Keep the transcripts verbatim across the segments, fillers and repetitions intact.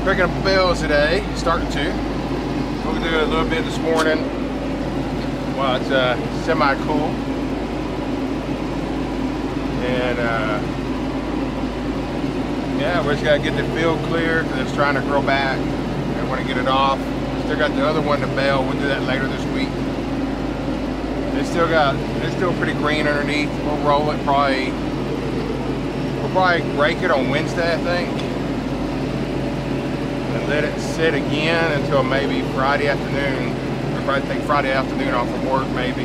I'm picking up bales today, starting to. We'll do it a little bit this morning while it's uh, semi-cool. And uh, yeah, we just gotta get the field clear because it's trying to grow back. I want to get it off. Still got the other one to bale. We'll do that later this week. It's still got, it's still pretty green underneath. We'll roll it probably, we'll probably rake it on Wednesday, I think. And let it sit again until maybe Friday afternoon. I'll probably take Friday afternoon off from work, maybe.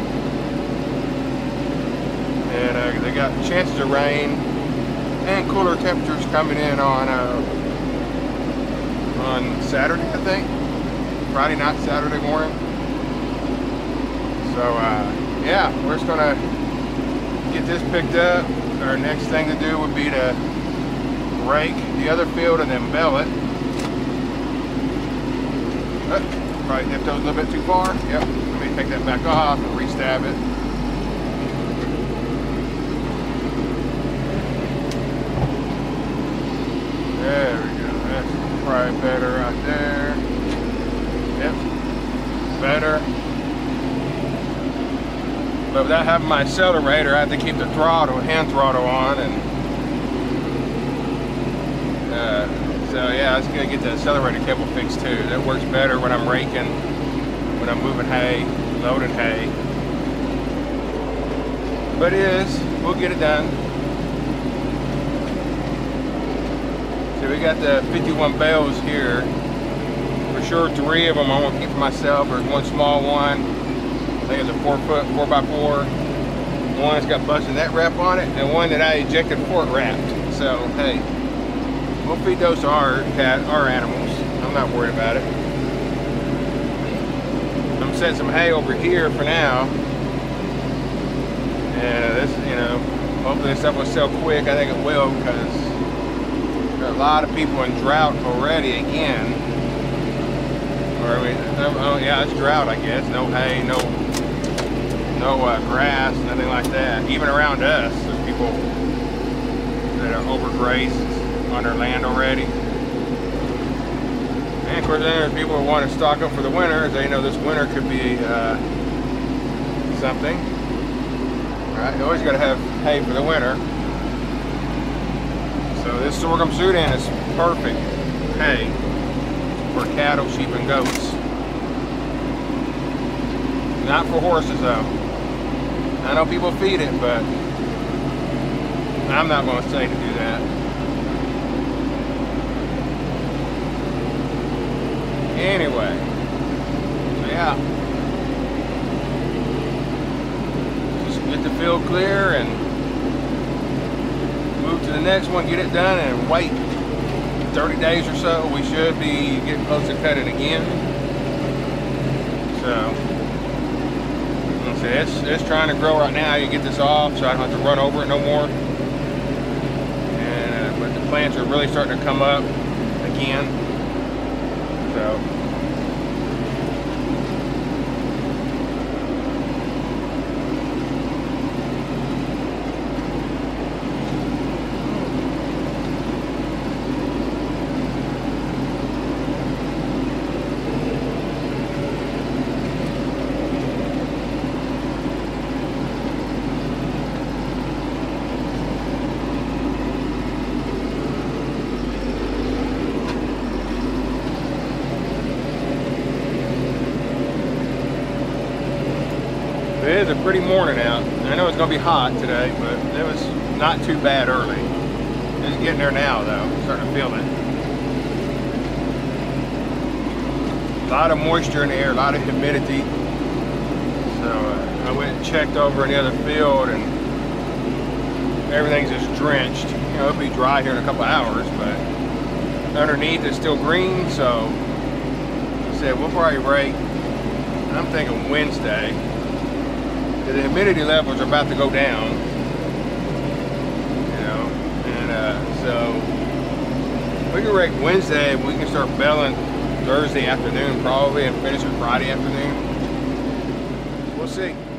And uh, they got chances of rain and cooler temperatures coming in on uh, on Saturday, I think. Friday night, Saturday morning. So uh, yeah, we're just gonna get this picked up. Our next thing to do would be to rake the other field and then bale it. Oh, probably dipped those a little bit too far. Yep, let me take that back off and re-stab it. There we go, that's probably better right there. Yep, better. But without having my accelerator, I have to keep the throttle, hand throttle on, and uh, so yeah, I was gonna get the accelerator cable fixed too. That works better when I'm raking, when I'm moving hay, loading hay. But it is, we'll get it done. So we got the fifty-one bales here. For sure, three of them I'm gonna keep for myself. There's one small one. I think it's a four foot, four by four. One that's got busting that wrap on it, and one that I ejected before it wrapped. So, hey, we'll feed those to our cat, our animals. I'm not worried about it. I'm setting some hay over here for now. And this, you know, hopefully this stuff will sell quick. I think it will because there are a lot of people in drought already again. Or we, oh yeah, it's drought, I guess. No hay, no no uh, grass, nothing like that. Even around us, there's people that are overgrazed on their land already. And of course, there's people who want to stock up for the winter. They know this winter could be uh, something. Right? You always got to have hay for the winter. So this sorghum Sudan is perfect hay for cattle, sheep, and goats. Not for horses though. I know people feed it, but I'm not going to say to do that. Anyway, yeah. Just get the field clear and move to the next one, get it done, and wait thirty days or so. We should be getting close to cutting again. So. It's, it's trying to grow right now. You get this off so I don't have to run over it no more. And, uh, but the plants are really starting to come up again. So. It is a pretty morning out. I know it's going to be hot today, but it was not too bad early. It's getting there now, though. I'm starting to feel it. A lot of moisture in the air, a lot of humidity. So uh, I went and checked over in the other field, and everything's just drenched. You know, it'll be dry here in a couple hours, but underneath it's still green. So I said we'll probably rake. I'm thinking Wednesday. The humidity levels are about to go down, you know, and uh, so we can rake Wednesday and we can start baling Thursday afternoon probably and finish it Friday afternoon. We'll see.